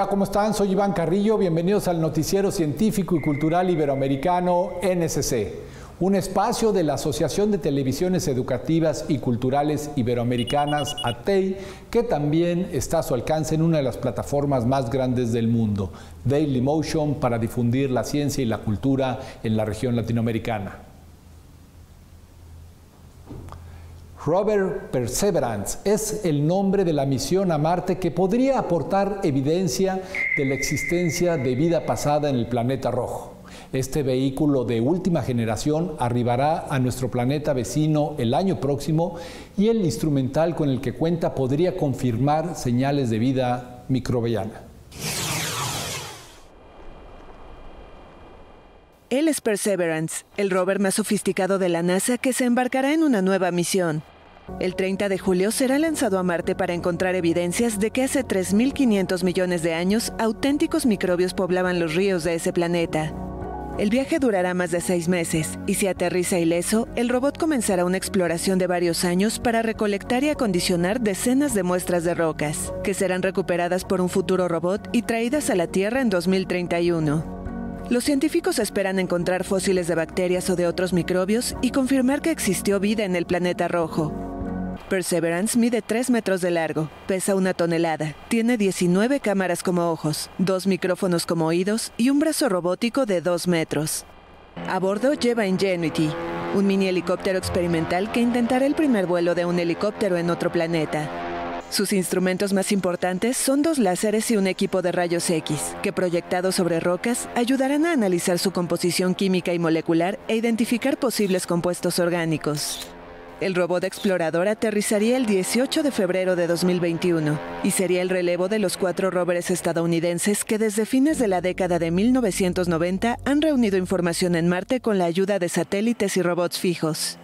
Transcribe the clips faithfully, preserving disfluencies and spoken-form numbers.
Hola, ¿cómo están? Soy Iván Carrillo. Bienvenidos al Noticiero Científico y Cultural Iberoamericano, N C C, un espacio de la Asociación de Televisiones Educativas y Culturales Iberoamericanas, A T E I, que también está a su alcance en una de las plataformas más grandes del mundo, Daily Motion, para difundir la ciencia y la cultura en la región latinoamericana. Rover Perseverance es el nombre de la misión a Marte que podría aportar evidencia de la existencia de vida pasada en el planeta rojo. Este vehículo de última generación arribará a nuestro planeta vecino el año próximo y el instrumental con el que cuenta podría confirmar señales de vida microbiana. Él es Perseverance, el rover más sofisticado de la NASA que se embarcará en una nueva misión. El treinta de julio será lanzado a Marte para encontrar evidencias de que hace tres mil quinientos millones de años auténticos microbios poblaban los ríos de ese planeta. El viaje durará más de seis meses y si aterriza ileso, el robot comenzará una exploración de varios años para recolectar y acondicionar decenas de muestras de rocas, que serán recuperadas por un futuro robot y traídas a la Tierra en dos mil treinta y uno. Los científicos esperan encontrar fósiles de bacterias o de otros microbios y confirmar que existió vida en el planeta rojo. Perseverance mide tres metros de largo, pesa una tonelada, tiene diecinueve cámaras como ojos, dos micrófonos como oídos y un brazo robótico de dos metros. A bordo lleva Ingenuity, un mini helicóptero experimental que intentará el primer vuelo de un helicóptero en otro planeta. Sus instrumentos más importantes son dos láseres y un equipo de rayos X, que proyectados sobre rocas ayudarán a analizar su composición química y molecular e identificar posibles compuestos orgánicos. El robot explorador aterrizaría el dieciocho de febrero de dos mil veintiuno y sería el relevo de los cuatro rovers estadounidenses que desde fines de la década de mil novecientos noventa han reunido información en Marte con la ayuda de satélites y robots fijos.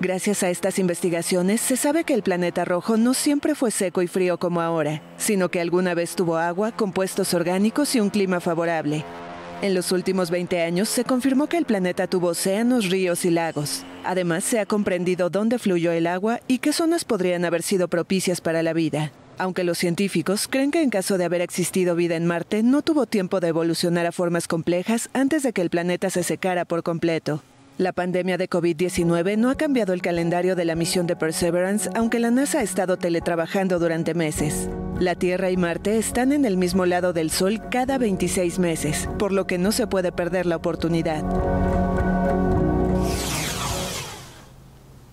Gracias a estas investigaciones, se sabe que el planeta rojo no siempre fue seco y frío como ahora, sino que alguna vez tuvo agua, compuestos orgánicos y un clima favorable. En los últimos veinte años se confirmó que el planeta tuvo océanos, ríos y lagos. Además, se ha comprendido dónde fluyó el agua y qué zonas podrían haber sido propicias para la vida. Aunque los científicos creen que en caso de haber existido vida en Marte, no tuvo tiempo de evolucionar a formas complejas antes de que el planeta se secara por completo. La pandemia de COVID diecinueve no ha cambiado el calendario de la misión de Perseverance, aunque la NASA ha estado teletrabajando durante meses. La Tierra y Marte están en el mismo lado del Sol cada veintiséis meses, por lo que no se puede perder la oportunidad.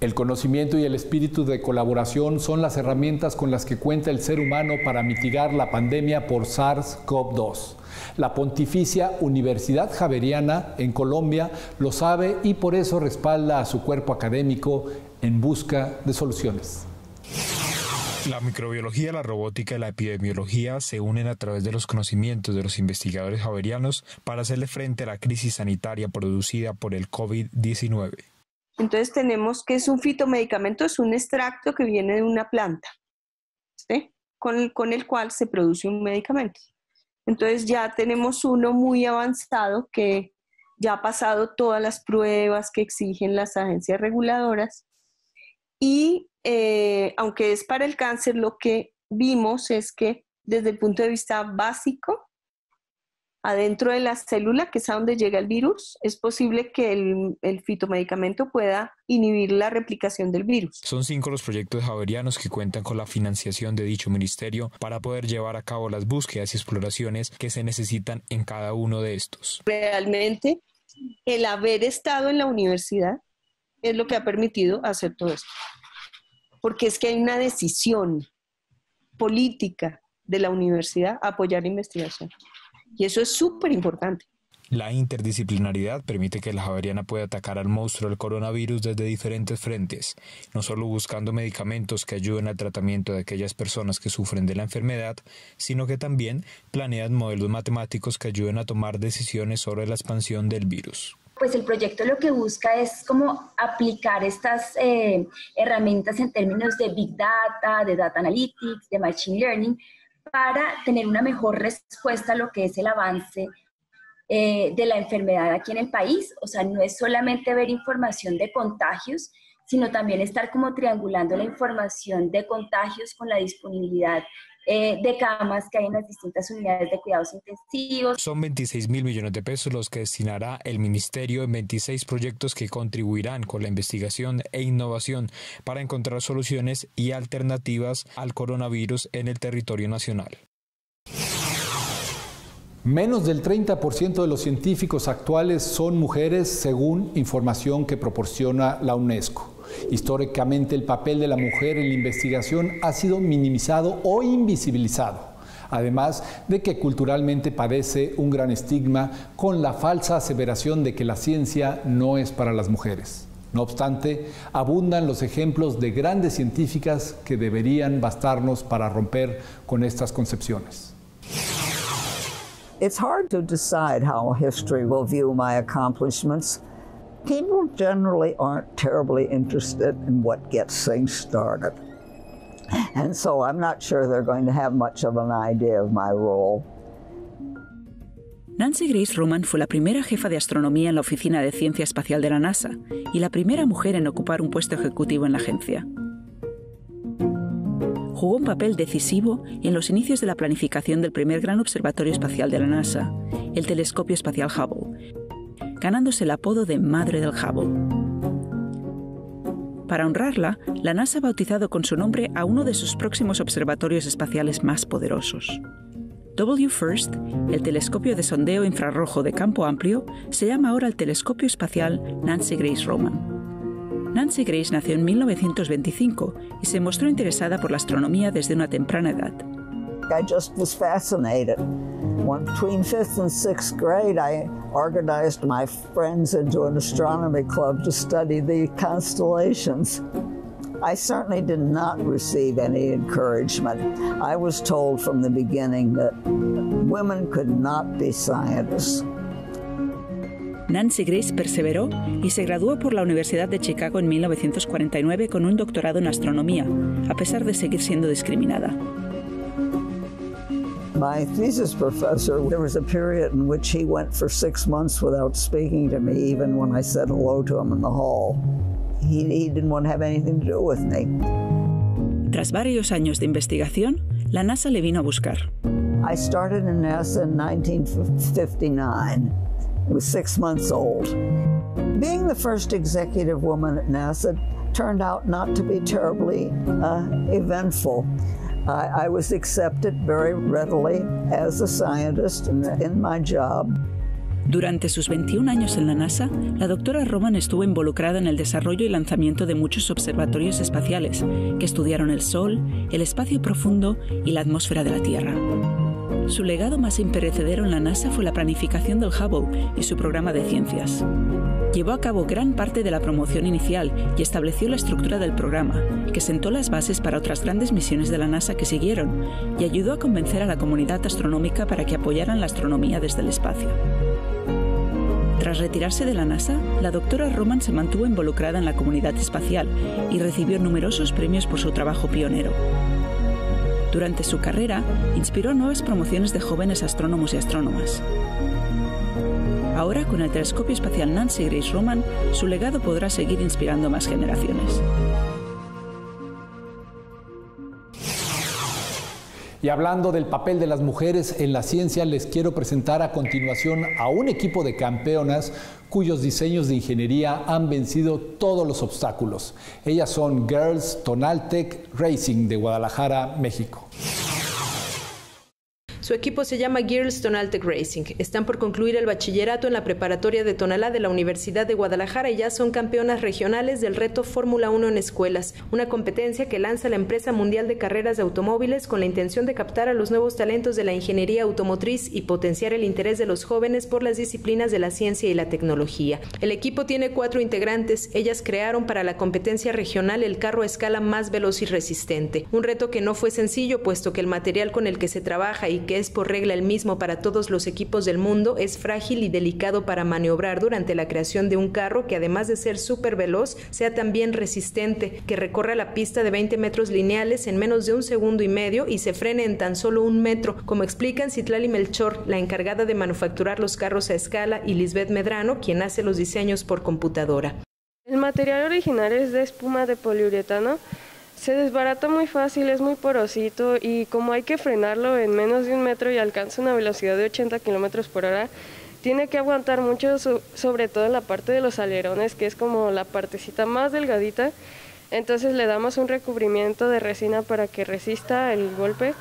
El conocimiento y el espíritu de colaboración son las herramientas con las que cuenta el ser humano para mitigar la pandemia por SARS CoV dos. La Pontificia Universidad Javeriana en Colombia lo sabe y por eso respalda a su cuerpo académico en busca de soluciones. La microbiología, la robótica y la epidemiología se unen a través de los conocimientos de los investigadores javerianos para hacerle frente a la crisis sanitaria producida por el COVID diecinueve. Entonces tenemos que es un fitomedicamento, es un extracto que viene de una planta, ¿sí? con, el, con el cual se produce un medicamento. Entonces ya tenemos uno muy avanzado que ya ha pasado todas las pruebas que exigen las agencias reguladoras y eh, aunque es para el cáncer, lo que vimos es que desde el punto de vista básico, adentro de la célula, que es a donde llega el virus, es posible que el, el fitomedicamento pueda inhibir la replicación del virus. Son cinco los proyectos javerianos que cuentan con la financiación de dicho ministerio para poder llevar a cabo las búsquedas y exploraciones que se necesitan en cada uno de estos. Realmente, el haber estado en la universidad es lo que ha permitido hacer todo esto. Porque es que hay una decisión política de la universidad a apoyar la investigación. Y eso es súper importante. La interdisciplinaridad permite que la Javeriana pueda atacar al monstruo del coronavirus desde diferentes frentes, no solo buscando medicamentos que ayuden al tratamiento de aquellas personas que sufren de la enfermedad, sino que también planean modelos matemáticos que ayuden a tomar decisiones sobre la expansión del virus. Pues el proyecto lo que busca es como aplicar estas eh, herramientas en términos de Big Data, de Data Analytics, de Machine Learning, para tener una mejor respuesta a lo que es el avance eh, de la enfermedad aquí en el país. O sea, no es solamente ver información de contagios, sino también estar como triangulando la información de contagios con la disponibilidad eh, de camas que hay en las distintas unidades de cuidados intensivos. Son veintiséis mil millones de pesos los que destinará el Ministerio en veintiséis proyectos que contribuirán con la investigación e innovación para encontrar soluciones y alternativas al coronavirus en el territorio nacional. Menos del treinta por ciento de los científicos actuales son mujeres, según información que proporciona la UNESCO. Históricamente, el papel de la mujer en la investigación ha sido minimizado o invisibilizado, además de que culturalmente padece un gran estigma con la falsa aseveración de que la ciencia no es para las mujeres. No obstante, abundan los ejemplos de grandes científicas que deberían bastarnos para romper con estas concepciones. It's hard to decide how history will view my accomplishments. People generally aren't terribly interested in what gets things started. And so I'm not sure they're going to have much of an idea of my role. Nancy Grace Roman fue la primera jefa de astronomía en la Oficina de Ciencia Espacial de la NASA y la primera mujer en ocupar un puesto ejecutivo en la agencia. Jugó un papel decisivo en los inicios de la planificación del primer gran observatorio espacial de la NASA, el Telescopio Espacial Hubble, ganándose el apodo de Madre del Hubble. Para honrarla, la NASA ha bautizado con su nombre a uno de sus próximos observatorios espaciales más poderosos. W FIRST, el telescopio de sondeo infrarrojo de campo amplio, se llama ahora el Telescopio Espacial Nancy Grace Roman. Nancy Grace nació en mil novecientos veinticinco y se mostró interesada por la astronomía desde una temprana edad. I just was fascinated. When between fifth and sixth grade, I organized my friends into an astronomy club to study the constellations. I certainly did not receive any encouragement. I was told from the beginning that women could not be scientists. Nancy Grace perseveró y se graduó por la Universidad de Chicago en mil novecientos cuarenta y nueve con un doctorado en astronomía, a pesar de seguir siendo discriminada. My thesis professor, there was a period in which he went for six months without speaking to me, even when I said hello to him in the hall. He, he didn't want to have anything to do with me. Tras varios años de investigación, la NASA le vino a buscar. I started in NASA in nineteen fifty-nine. I was six months old. Being the first executive woman at NASA turned out not to be terribly uh, eventful. I, I was accepted very readily as a scientist in, in my job. Durante sus veintiún años en la NASA, la doctora Roman estuvo involucrada en el desarrollo y lanzamiento de muchos observatorios espaciales que estudiaron el Sol, el espacio profundo y la atmósfera de la Tierra. Su legado más imperecedero en la NASA fue la planificación del Hubble y su programa de ciencias. Llevó a cabo gran parte de la promoción inicial y estableció la estructura del programa, que sentó las bases para otras grandes misiones de la NASA que siguieron y ayudó a convencer a la comunidad astronómica para que apoyaran la astronomía desde el espacio. Tras retirarse de la NASA, la doctora Roman se mantuvo involucrada en la comunidad espacial y recibió numerosos premios por su trabajo pionero. Durante su carrera, inspiró nuevas promociones de jóvenes astrónomos y astrónomas. Ahora, con el Telescopio Espacial Nancy Grace Roman, su legado podrá seguir inspirando más generaciones. Y hablando del papel de las mujeres en la ciencia, les quiero presentar a continuación a un equipo de campeonas cuyos diseños de ingeniería han vencido todos los obstáculos. Ellas son Girls Tonaltec Racing de Guadalajara, México. Su equipo se llama Girls Tonaltec Racing. Están por concluir el bachillerato en la preparatoria de Tonalá de la Universidad de Guadalajara y ya son campeonas regionales del reto Fórmula uno en escuelas, una competencia que lanza la empresa mundial de carreras de automóviles con la intención de captar a los nuevos talentos de la ingeniería automotriz y potenciar el interés de los jóvenes por las disciplinas de la ciencia y la tecnología. El equipo tiene cuatro integrantes. Ellas crearon para la competencia regional el carro a escala más veloz y resistente. Un reto que no fue sencillo, puesto que el material con el que se trabaja y que es por regla el mismo para todos los equipos del mundo, es frágil y delicado para maniobrar durante la creación de un carro que, además de ser súper veloz, sea también resistente, que recorra la pista de veinte metros lineales en menos de un segundo y medio y se frene en tan solo un metro, como explican Citlali Melchor, la encargada de manufacturar los carros a escala, y Lisbeth Medrano, quien hace los diseños por computadora. El material original es de espuma de poliuretano. Se desbarata muy fácil, es muy porosito y como hay que frenarlo en menos de un metro y alcanza una velocidad de ochenta kilómetros por hora, tiene que aguantar mucho, sobre todo en la parte de los alerones, que es como la partecita más delgadita. Entonces le damos un recubrimiento de resina para que resista el golpe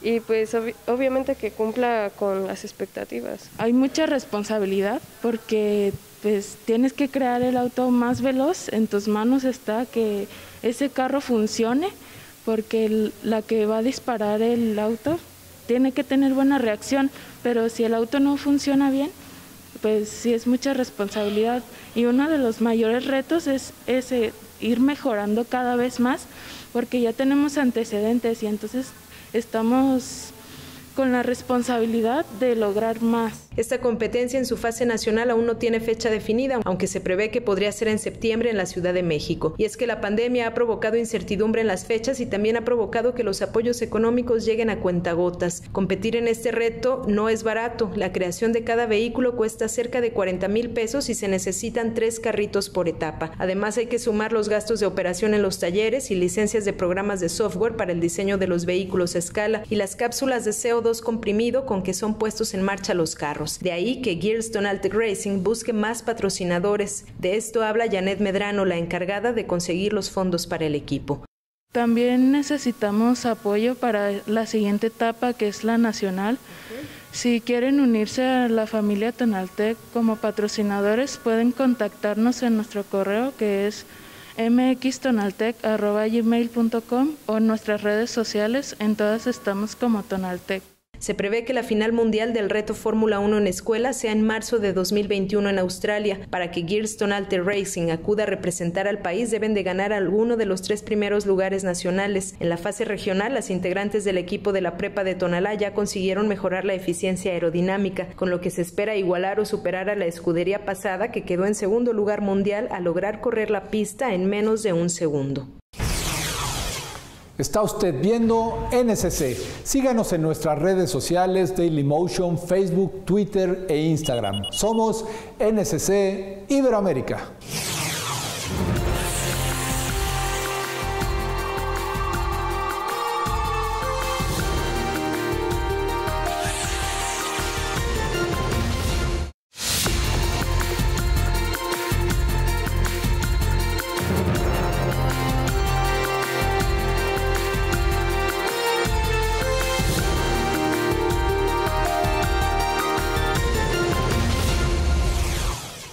y pues ob- obviamente que cumpla con las expectativas. Hay mucha responsabilidad porque pues tienes que crear el auto más veloz, en tus manos está que ese carro funcione, porque el, la que va a disparar el auto tiene que tener buena reacción, pero si el auto no funciona bien, pues sí es mucha responsabilidad. Y uno de los mayores retos es ese, ir mejorando cada vez más, porque ya tenemos antecedentes y entonces estamos con la responsabilidad de lograr más. Esta competencia en su fase nacional aún no tiene fecha definida, aunque se prevé que podría ser en septiembre en la Ciudad de México. Y es que la pandemia ha provocado incertidumbre en las fechas y también ha provocado que los apoyos económicos lleguen a cuentagotas. Competir en este reto no es barato. La creación de cada vehículo cuesta cerca de cuarenta mil pesos y se necesitan tres carritos por etapa. Además hay que sumar los gastos de operación en los talleres y licencias de programas de software para el diseño de los vehículos a escala y las cápsulas de C O dos comprimido con que son puestos en marcha los carros. De ahí que Girls Tonaltec Racing busque más patrocinadores. De esto habla Janet Medrano, la encargada de conseguir los fondos para el equipo. También necesitamos apoyo para la siguiente etapa, que es la nacional. Si quieren unirse a la familia Tonaltec como patrocinadores, pueden contactarnos en nuestro correo, que es m x tonaltec arroba gmail punto com, o en nuestras redes sociales. En todas estamos como Tonaltec. Se prevé que la final mundial del reto Fórmula uno en escuela sea en marzo de dos mil veintiuno en Australia. Para que Gears Tonaltec Racing acuda a representar al país, deben de ganar alguno de los tres primeros lugares nacionales. En la fase regional, las integrantes del equipo de la prepa de Tonalá ya consiguieron mejorar la eficiencia aerodinámica, con lo que se espera igualar o superar a la escudería pasada, que quedó en segundo lugar mundial al lograr correr la pista en menos de un segundo. Está usted viendo N C C. Síganos en nuestras redes sociales, Daily Motion, Facebook, Twitter e Instagram. Somos N C C Iberoamérica.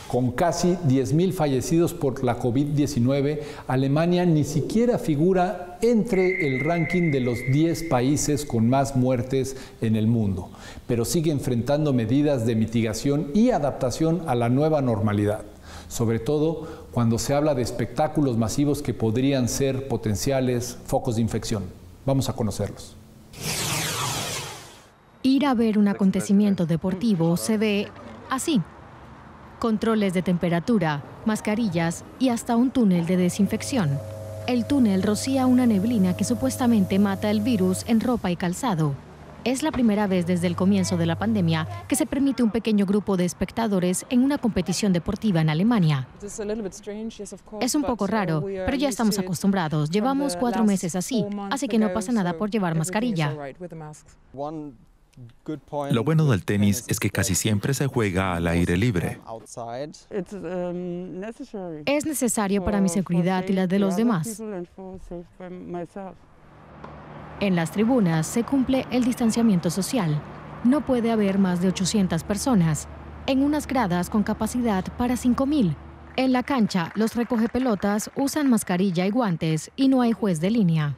Con casi diez mil fallecidos por la COVID diecinueve, Alemania ni siquiera figura entre el ranking de los diez países con más muertes en el mundo, pero sigue enfrentando medidas de mitigación y adaptación a la nueva normalidad, sobre todo cuando se habla de espectáculos masivos que podrían ser potenciales focos de infección. Vamos a conocerlos. Ir a ver un acontecimiento deportivo se ve así. Controles de temperatura, mascarillas y hasta un túnel de desinfección. El túnel rocía una neblina que supuestamente mata el virus en ropa y calzado. Es la primera vez desde el comienzo de la pandemia que se permite un pequeño grupo de espectadores en una competición deportiva en Alemania. Es un poco raro, pero ya estamos acostumbrados. Llevamos cuatro meses así, así que no pasa nada por llevar mascarilla. Lo bueno del tenis es que casi siempre se juega al aire libre. Es necesario para mi seguridad y la de los demás. En las tribunas se cumple el distanciamiento social. No puede haber más de ochocientas personas. En unas gradas con capacidad para cinco mil. En la cancha, los recogepelotas usan mascarilla y guantes y no hay juez de línea.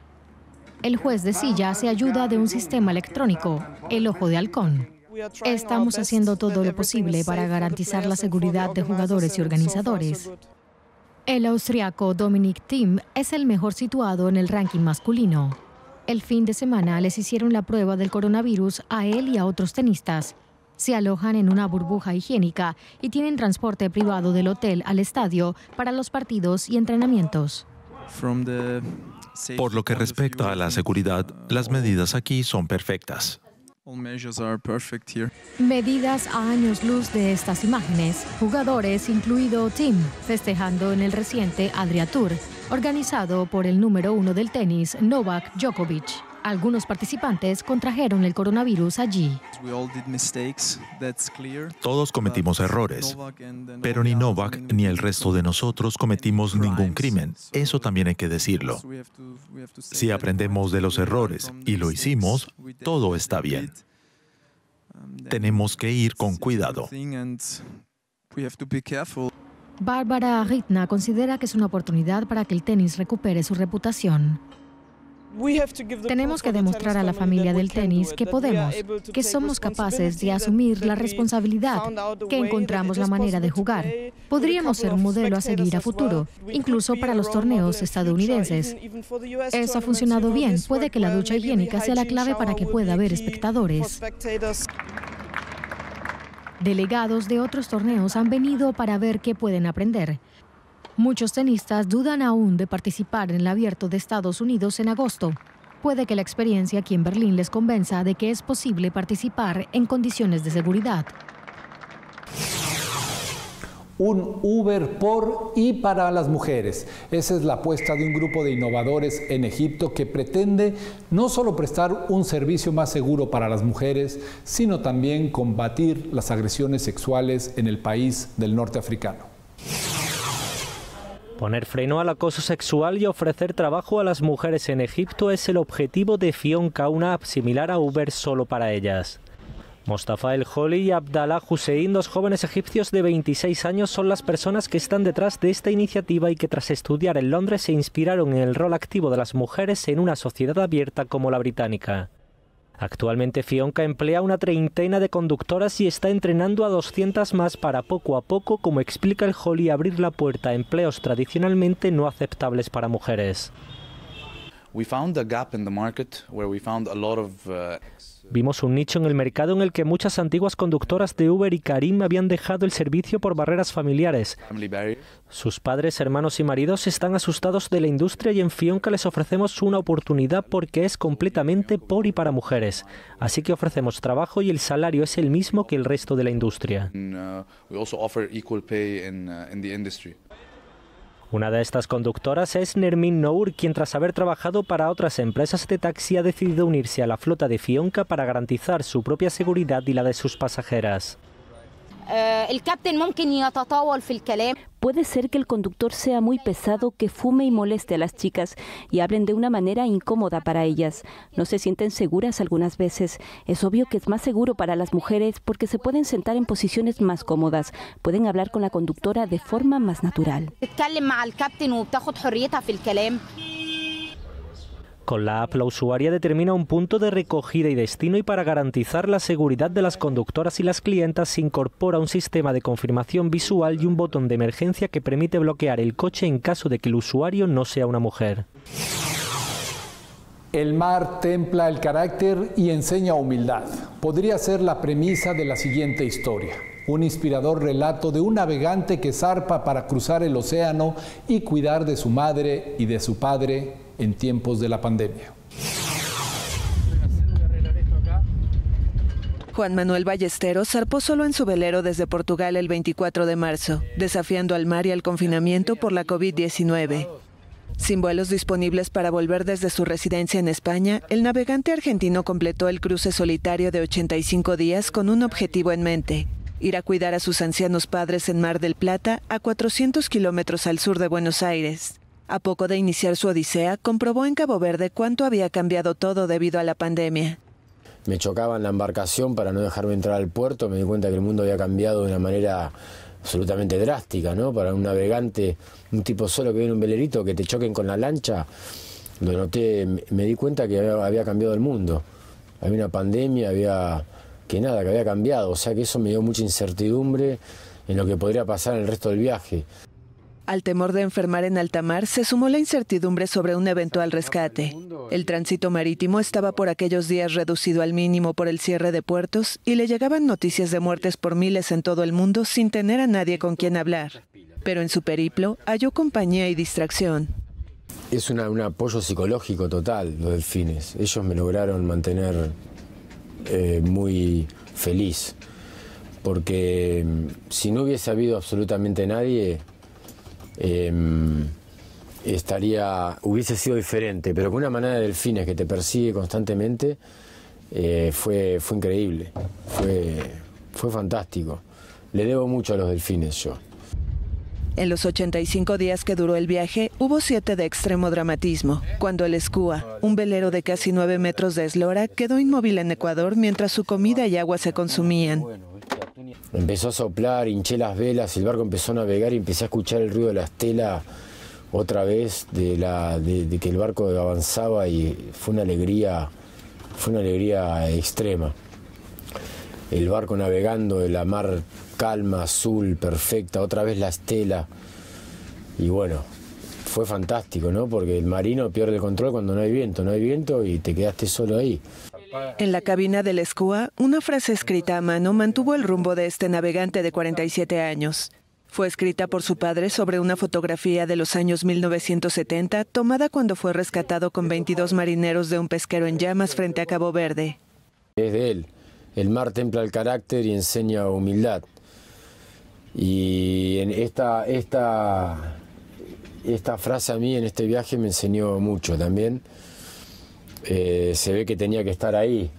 El juez de silla se ayuda de un sistema electrónico, el ojo de halcón. Estamos haciendo todo lo posible para garantizar la seguridad de jugadores y organizadores. El austriaco Dominik Thiem es el mejor situado en el ranking masculino. El fin de semana les hicieron la prueba del coronavirus a él y a otros tenistas. Se alojan en una burbuja higiénica y tienen transporte privado del hotel al estadio para los partidos y entrenamientos. Por lo que respecta a la seguridad, las medidas aquí son perfectas. Medidas a años luz de estas imágenes, jugadores, incluido Thiem, festejando en el reciente Adria Tour, organizado por el número uno del tenis, Novak Djokovic. Algunos participantes contrajeron el coronavirus allí. Todos cometimos errores, pero ni Novak ni el resto de nosotros cometimos ningún crimen. Eso también hay que decirlo. Si aprendemos de los errores y lo hicimos, todo está bien. Tenemos que ir con cuidado. Bárbara Ritner considera que es una oportunidad para que el tenis recupere su reputación. Tenemos que demostrar a la familia del tenis que podemos, que somos capaces de asumir la responsabilidad, que encontramos la manera de jugar. Podríamos ser un modelo a seguir a futuro, incluso para los torneos estadounidenses. Eso ha funcionado bien. Puede que la ducha higiénica sea la clave para que pueda haber espectadores. Delegados de otros torneos han venido para ver qué pueden aprender. Muchos tenistas dudan aún de participar en el Abierto de Estados Unidos en agosto. Puede que la experiencia aquí en Berlín les convenza de que es posible participar en condiciones de seguridad. Un Uber por y para las mujeres. Esa es la apuesta de un grupo de innovadores en Egipto que pretende no solo prestar un servicio más seguro para las mujeres, sino también combatir las agresiones sexuales en el país del norte africano. Poner freno al acoso sexual y ofrecer trabajo a las mujeres en Egipto es el objetivo de Fionca, una app similar a Uber solo para ellas. Mostafa El Holly y Abdallah Hussein, dos jóvenes egipcios de veintiséis años, son las personas que están detrás de esta iniciativa y que tras estudiar en Londres se inspiraron en el rol activo de las mujeres en una sociedad abierta como la británica. Actualmente Fionca emplea una treintena de conductoras y está entrenando a doscientas más para poco a poco, como explica El Holly, abrir la puerta a empleos tradicionalmente no aceptables para mujeres. Vimos un nicho en el mercado en el que muchas antiguas conductoras de Uber y Karim habían dejado el servicio por barreras familiares. Sus padres, hermanos y maridos están asustados de la industria y en Fionca les ofrecemos una oportunidad porque es completamente por y para mujeres. Así que ofrecemos trabajo y el salario es el mismo que el resto de la industria. Una de estas conductoras es Nermin Nour, quien tras haber trabajado para otras empresas de taxi ha decidido unirse a la flota de Fionca para garantizar su propia seguridad y la de sus pasajeras. Puede ser que el conductor sea muy pesado, que fume y moleste a las chicas y hablen de una manera incómoda para ellas. No se sienten seguras algunas veces. Es obvio que es más seguro para las mujeres porque se pueden sentar en posiciones más cómodas. Pueden hablar con la conductora de forma más natural. Con la app, la usuaria determina un punto de recogida y destino y para garantizar la seguridad de las conductoras y las clientas se incorpora un sistema de confirmación visual y un botón de emergencia que permite bloquear el coche en caso de que el usuario no sea una mujer. El mar templa el carácter y enseña humildad. Podría ser la premisa de la siguiente historia. Un inspirador relato de un navegante que zarpa para cruzar el océano y cuidar de su madre y de su padre en tiempos de la pandemia. Juan Manuel Ballesteros zarpó solo en su velero desde Portugal el veinticuatro de marzo, desafiando al mar y al confinamiento por la COVID diecinueve. Sin vuelos disponibles para volver desde su residencia en España, el navegante argentino completó el cruce solitario de ochenta y cinco días con un objetivo en mente: ir a cuidar a sus ancianos padres en Mar del Plata, a cuatrocientos kilómetros al sur de Buenos Aires. A poco de iniciar su odisea, comprobó en Cabo Verde cuánto había cambiado todo debido a la pandemia. Me chocaba en la embarcación para no dejarme entrar al puerto. Me di cuenta que el mundo había cambiado de una manera absolutamente drástica, ¿no? Para un navegante, un tipo solo que viene en un velerito, que te choquen con la lancha, lo noté, me di cuenta que había cambiado el mundo. Había una pandemia, había que nada, que había cambiado. O sea que eso me dio mucha incertidumbre en lo que podría pasar en el resto del viaje. Al temor de enfermar en alta mar se sumó la incertidumbre sobre un eventual rescate. El tránsito marítimo estaba por aquellos días reducido al mínimo por el cierre de puertos y le llegaban noticias de muertes por miles en todo el mundo sin tener a nadie con quien hablar. Pero en su periplo halló compañía y distracción. Es una, un apoyo psicológico total los delfines. Ellos me lograron mantener eh, muy feliz porque si no hubiese habido absolutamente nadie, Eh, estaría, hubiese sido diferente, pero con una manada de delfines que te persigue constantemente, eh, fue, fue increíble, fue, fue fantástico. Le debo mucho a los delfines yo. En los ochenta y cinco días que duró el viaje, hubo siete de extremo dramatismo, cuando el Escúa, un velero de casi nueve metros de eslora, quedó inmóvil en Ecuador mientras su comida y agua se consumían. Empezó a soplar, hinché las velas, el barco empezó a navegar y empecé a escuchar el ruido de las telas otra vez, de, la, de, de que el barco avanzaba, y fue una alegría, fue una alegría extrema. El barco navegando, de la mar calma, azul, perfecta, otra vez la estela. Y bueno, fue fantástico, ¿no? Porque el marino pierde el control cuando no hay viento, no hay viento y te quedaste solo ahí. En la cabina del Escúa, una frase escrita a mano mantuvo el rumbo de este navegante de cuarenta y siete años. Fue escrita por su padre sobre una fotografía de los años mil novecientos setenta, tomada cuando fue rescatado con veintidós marineros de un pesquero en llamas frente a Cabo Verde. Es de él. El mar templa el carácter y enseña humildad. Y en esta, esta, esta frase a mí en este viaje me enseñó mucho también. Eh, se ve que tenía que estar ahí.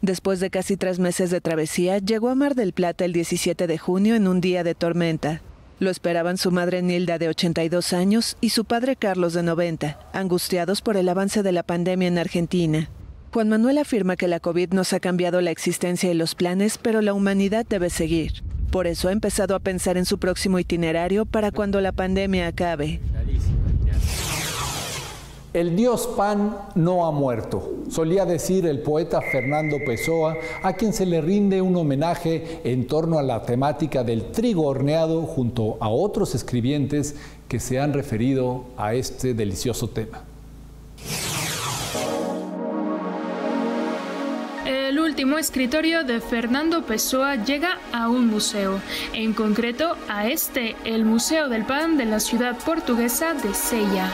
Después de casi tres meses de travesía, llegó a Mar del Plata el diecisiete de junio en un día de tormenta. Lo esperaban su madre Nilda, de ochenta y dos años, y su padre Carlos, de noventa, angustiados por el avance de la pandemia en Argentina. Juan Manuel afirma que la COVID nos ha cambiado la existencia y los planes, pero la humanidad debe seguir. Por eso ha empezado a pensar en su próximo itinerario para cuando la pandemia acabe. El dios Pan no ha muerto, solía decir el poeta Fernando Pessoa, a quien se le rinde un homenaje en torno a la temática del trigo horneado junto a otros escribientes que se han referido a este delicioso tema. El último escritorio de Fernando Pessoa llega a un museo, en concreto a este, el Museo del Pan de la ciudad portuguesa de Ceia.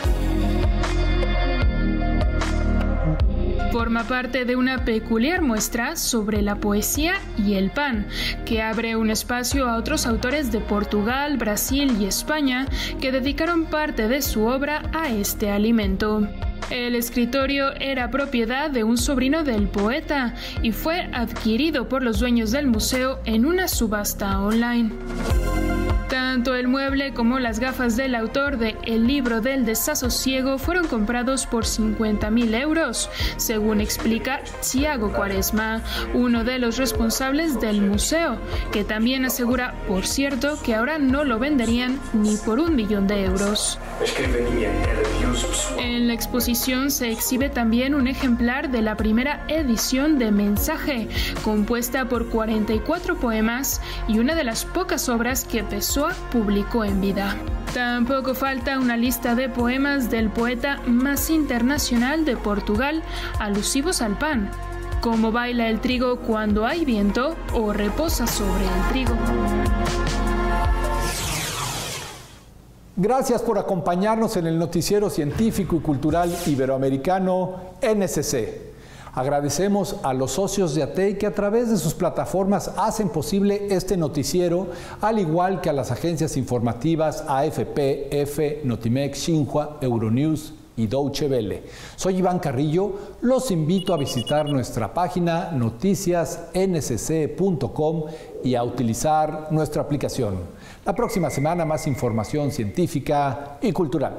Forma parte de una peculiar muestra sobre la poesía y el pan, que abre un espacio a otros autores de Portugal, Brasil y España que dedicaron parte de su obra a este alimento. El escritorio era propiedad de un sobrino del poeta y fue adquirido por los dueños del museo en una subasta online. Tanto el mueble como las gafas del autor de El libro del desasosiego fueron comprados por cincuenta mil euros, según explica Thiago Cuaresma, uno de los responsables del museo, que también asegura, por cierto, que ahora no lo venderían ni por un millón de euros. En la exposición se exhibe también un ejemplar de la primera edición de Mensaje, compuesta por cuarenta y cuatro poemas y una de las pocas obras que Pessoa publicó en vida. Tampoco falta una lista de poemas del poeta más internacional de Portugal, alusivos al pan, como Baila el trigo cuando hay viento o Reposa sobre el trigo. Gracias por acompañarnos en el Noticiero Científico y Cultural Iberoamericano, N C C. Agradecemos a los socios de A T E I que a través de sus plataformas hacen posible este noticiero, al igual que a las agencias informativas A F P, E F E, Notimex, Xinhua, Euronews y Deutsche Welle. Soy Iván Carrillo, los invito a visitar nuestra página noticias n c c punto com y a utilizar nuestra aplicación. La próxima semana más información científica y cultural.